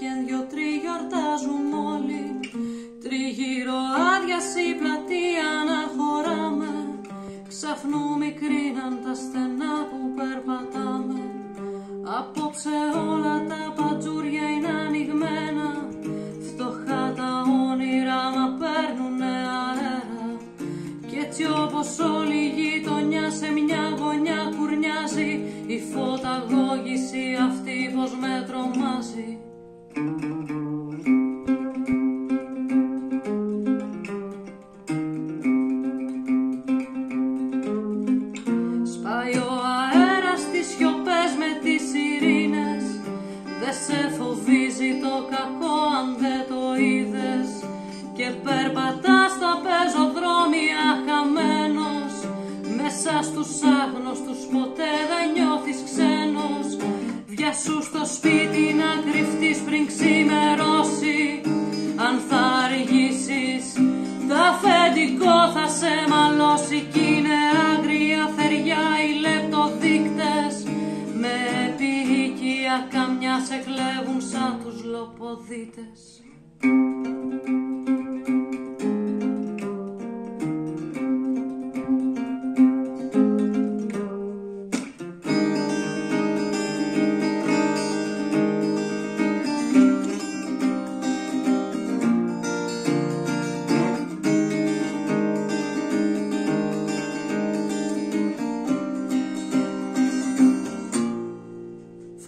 και δυο-τρει γιορτάζουμε όλοι. Τριγύρω άδειασε η πλατεία να χωράμε. Ξαφνού μικρύναν τα στενά που περπατάμε. Απόψε όλα τα πατζούρια είναι ανοιγμένα. Φτωχά τα όνειρα μα παίρνουνε αέρα. Κι έτσι όπως όλη η γειτονιά σε μια γωνιά κουρνιάζει, η φωταγώγηση αυτή πως με τρομάζει. Σπάει ο αέρας στις σιωπές με τις ειρήνες. Δε σε φοβίζει το κακό αν δεν το είδες. Και περπατάς στα πεζοδρόμια χαμένος. Μέσα στους άγνωστους ποτέ δεν νιώθεις ξένος. Βιάσου στο σπίτι να κρυφτείς πριν ξημερώσει. Αν θα αργήσεις, το αφεντικό θα σε μαλώσει. Κι είναι άγρια θεριά οι λεπτοδείκτες. Με επιοικία καμιά σε κλέβουν σαν τους λοποδίτες.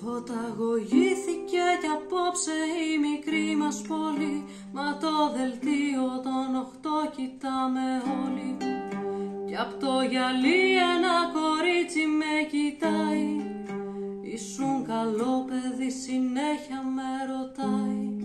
Φωταγωγήθηκε κι απόψε η μικρή μας πόλη. Μα το δελτίο των 8 κοιτάμε όλοι. Κι απ' το γυαλί ένα κορίτσι με κοιτάει. Ήσουν καλό παιδί, συνέχεια με ρωτάει.